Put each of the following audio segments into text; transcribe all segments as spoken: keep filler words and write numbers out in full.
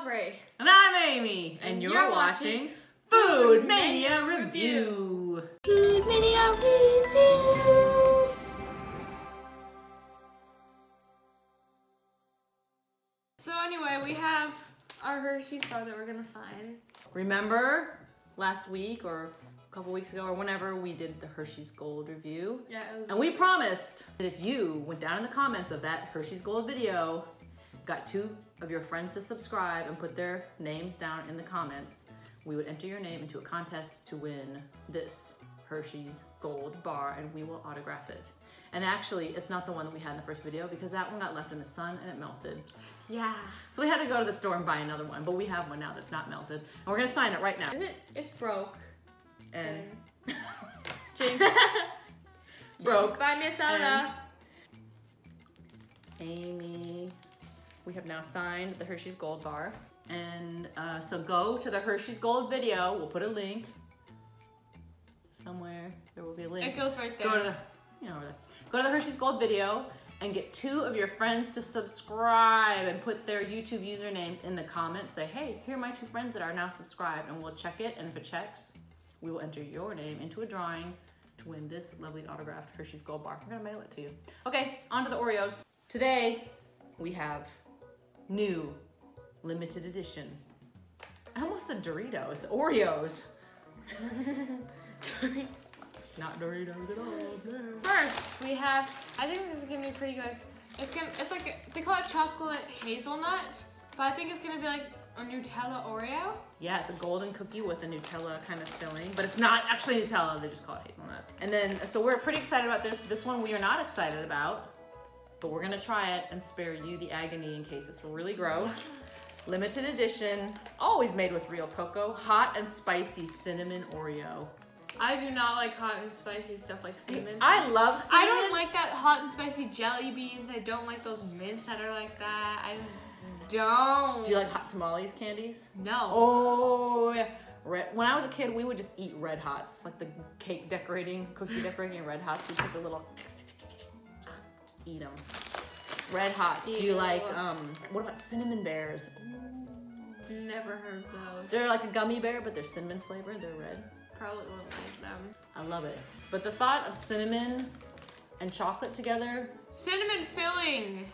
Aubrey. And I'm Amy. And, and you're, you're watching Food Mania Review. Food Mania Review. So anyway, we have our Hershey's bar that we're gonna sign. Remember last week or a couple weeks ago or whenever we did the Hershey's Gold review? Yeah, it was. And we promised that if you went down in the comments of that Hershey's Gold video, got two of your friends to subscribe and put their names down in the comments, we would enter your name into a contest to win this Hershey's Gold bar, and we will autograph it. And actually, it's not the one that we had in the first video because that one got left in the sun and it melted. Yeah. So we had to go to the store and buy another one, but we have one now that's not melted. And we're gonna sign it right now. Is it, it's broke. And. and... James. Broke. Buy me a soda. Amy. We have now signed the Hershey's Gold bar. And uh, so go to the Hershey's Gold video. We'll put a link somewhere. There will be a link. It goes right there. Go to the, you know, over there. Go to the Hershey's Gold video and get two of your friends to subscribe and put their YouTube usernames in the comments. Say, hey, here are my two friends that are now subscribed, and we'll check it. And if it checks, we will enter your name into a drawing to win this lovely autographed Hershey's Gold bar. We're gonna mail it to you. Okay, on to the Oreos. Today we have new limited edition. I almost said Doritos, Oreos. Not Doritos at all. Yeah. First, we have, I think this is gonna be pretty good. It's gonna, it's like, they call it chocolate hazelnut, but I think it's gonna be like a Nutella Oreo. Yeah, it's a golden cookie with a Nutella kind of filling, but it's not actually Nutella, they just call it hazelnut. And then, so we're pretty excited about this. This one we are not excited about, but we're gonna try it and spare you the agony in case it's really gross. Limited edition, always made with real cocoa, hot and spicy cinnamon Oreo. I do not like hot and spicy stuff like cinnamon. I love cinnamon. I don't like that hot and spicy jelly beans. I don't like those mints that are like that. I just don't. Do you like hot tamales candies? No. Oh, yeah. Red. When I was a kid, we would just eat Red Hots, like the cake decorating, cookie decorating, Red Hots. We took a little, eat them. Red Hots. Do you like, um, what about cinnamon bears? Ooh. Never heard of those. They're like a gummy bear, but they're cinnamon flavored. They're red. Probably won't like them. I love it. But the thought of cinnamon and chocolate together. Cinnamon filling.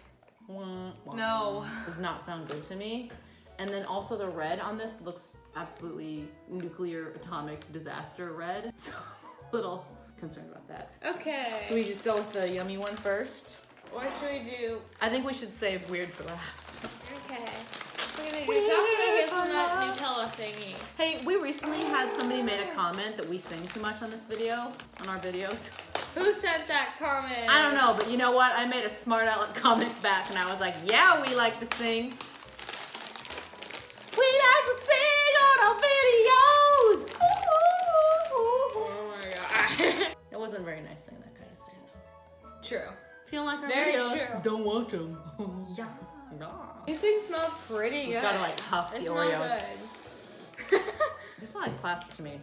Wah, wah, no. Does not sound good to me. And then also the red on this looks absolutely nuclear atomic disaster red. So a little concerned about that. Okay. Should we just go with the yummy one first? What should we do? I think we should save weird for last. Okay. We're gonna do chocolate hazelnut Nutella thingy. Hey, we recently had somebody made a comment that we sing too much on this video, on our videos. Who sent that comment? I don't know, but you know what? I made a smart aleck comment back and I was like, yeah, we like to sing. We like to sing on our videos! Oh my god. It wasn't very nice saying that kind of thing. True. If you don't like our very videos, true. Don't watch them. Yeah. Nah. These things smell pretty good. You gotta like huff the Oreos. They smell like plastic to me.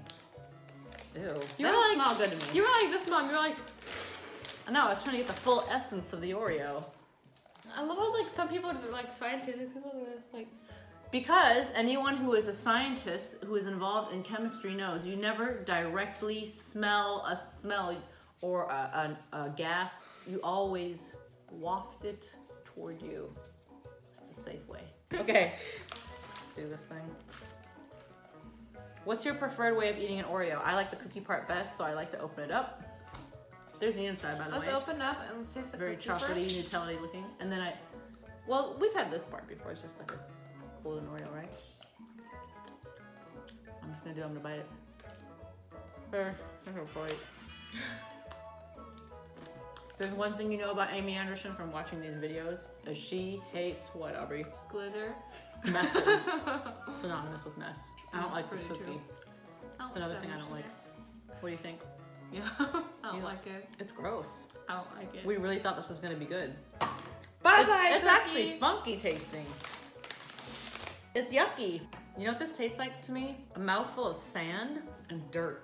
Ew. You that were like, smell good to me. You were like this, Mom. You were like. I know. I was trying to get the full essence of the Oreo. I love how like some people do like scientific people do this like. Because anyone who is a scientist who is involved in chemistry knows you never directly smell a smell or a, a, a gas. You always waft it toward you. Safe way. Okay, let's do this thing. What's your preferred way of eating an Oreo? I like the cookie part best, so I like to open it up. There's the inside, by the let's way. Let's open up and let's taste the very cookie chocolatey, first. Nutella-y looking. And then I, well, we've had this part before. It's just like a golden Oreo, right? I'm just gonna do. I'm gonna bite it. Sure, I'm gonna bite. There's one thing you know about Amy Anderson from watching these videos, is she hates what, Aubrey? Glitter. Messes. Synonymous with mess. I don't like this cookie. It's another thing I don't like. What do you think? Yeah, I don't like it. It's gross. I don't like it. We really thought this was gonna be good. Bye bye. It's actually funky tasting. It's yucky. You know what this tastes like to me? A mouthful of sand and dirt.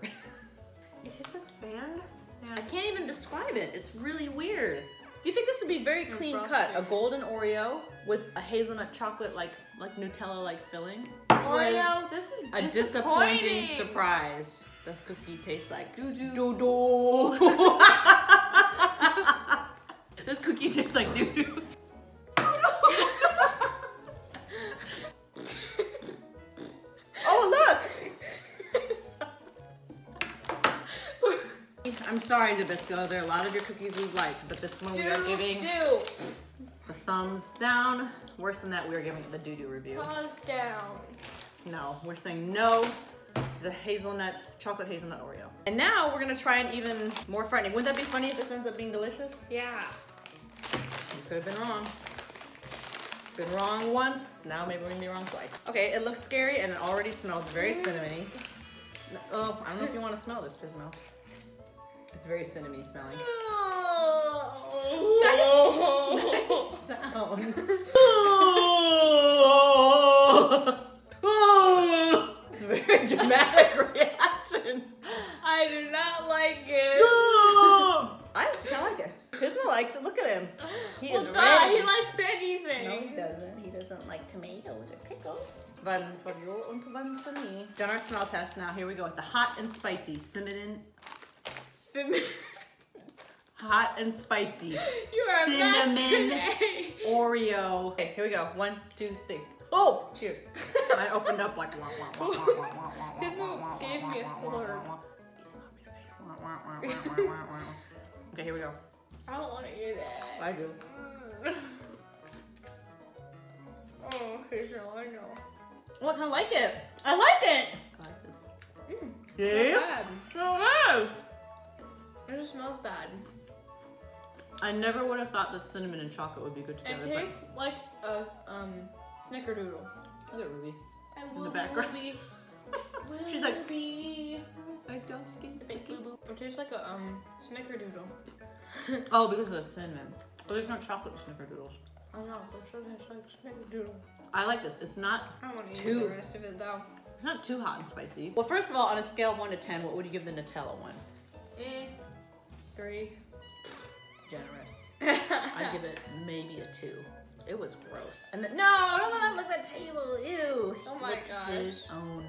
It tastes like sand? Yeah. I can't even describe it. It's really weird. You think this would be very clean cut? A golden Oreo with a hazelnut chocolate like like Nutella like filling. This Oreo, this is a disappointing. disappointing surprise. This cookie tastes like doo doo. doo, -doo. This cookie tastes like doo doo. I'm sorry, Nabisco, there are a lot of your cookies we liked, but this one do, we are giving do. the thumbs down. Worse than that, we are giving it the doo-doo review. Thumbs down. No, we're saying no to the hazelnut, chocolate hazelnut Oreo. And now we're gonna try an even more frightening. Wouldn't that be funny if this ends up being delicious? Yeah. You could have been wrong. Been wrong once, now maybe we're gonna be wrong twice. Okay, it looks scary and it already smells very cinnamony. Oh, I don't know if you wanna smell this, Pismo. It's very cinnamony smelling. Oh, nice, nice sound. It's a very dramatic reaction. I do not like it. I actually kind of like it. Pismo likes it. Look at him. He well, is ready. He likes anything. No, he doesn't. He doesn't like tomatoes or pickles. One for you and one for me. Done our smell test. Now here we go with the hot and spicy cinnamon. Hot and spicy. You are cinnamon Oreo. Okay, here we go. One, two, three. Oh, cheers. I opened up like wah wah wah wah wah wah wah. Pismo gave me a slurp. Okay, here we go. I don't want to eat that. I do. Oh, here's your Oreo. Look, I like it. I like it. I like this. Mm, yeah. So good. It just smells bad. I never would have thought that cinnamon and chocolate would be good together. It tastes like a um, Snickerdoodle. Look at Ruby in the background. Ruby. She's like, Ruby. I don't skin cookies. It tastes like a um, Snickerdoodle. Oh, because of the cinnamon. But there's no chocolate Snickerdoodles. I know, but it tastes like Snickerdoodle. I like this. It's not I don't want to eat the rest of it though. It's not too hot and spicy. Well, first of all, on a scale of one to ten, what would you give the Nutella one? Eh. Three. Generous. I give it maybe a two. It was gross. And then, no, don't let him look at that table. Ew. He oh my gosh. His own.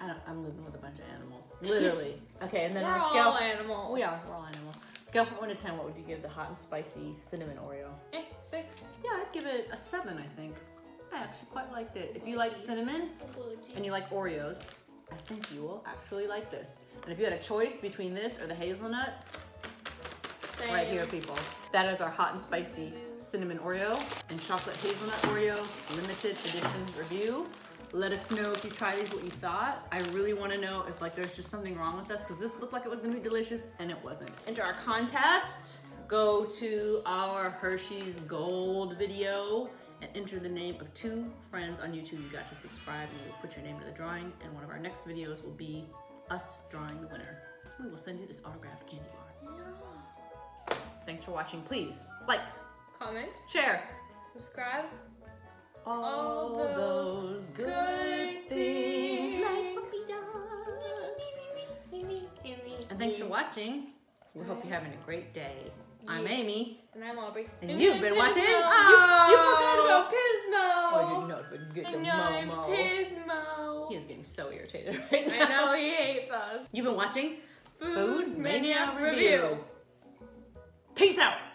I don't, I'm living with a bunch of animals. Literally. Okay, and then we're on a scale. All animals. We are. We're all animals. Scale from one to ten. What would you give the hot and spicy cinnamon Oreo? Eh, six. Yeah, I'd give it a seven. I think. I actually quite liked it. If you like cinnamon and you like Oreos, I think you will actually like this. And if you had a choice between this or the hazelnut, same. Right here, people. That is our hot and spicy cinnamon Oreo and chocolate hazelnut Oreo limited edition review. Let us know if you tried these, what you thought. I really want to know if like there's just something wrong with us, because this looked like it was going to be delicious and it wasn't. Enter our contest. Go to our Hershey's Gold video and enter the name of two friends on YouTube. You got to subscribe and we'll put your name to the drawing, and one of our next videos will be us drawing the winner. We will send you this autographed candy bar. Yeah. Thanks for watching. Please like, comment, share, subscribe. All, all those, those good, good things. things like papitas. And thanks for watching. We hope you're having a great day. I'm Amy. And I'm Aubrey. And, and you've been Pismo. watching. Oh. You, you forgot about Pismo. Oh, I did not forget the Momo. Pismo. He is getting so irritated right now. I know, he hates us. You've been watching Food, Food Mania, Mania Review. Review. Peace out.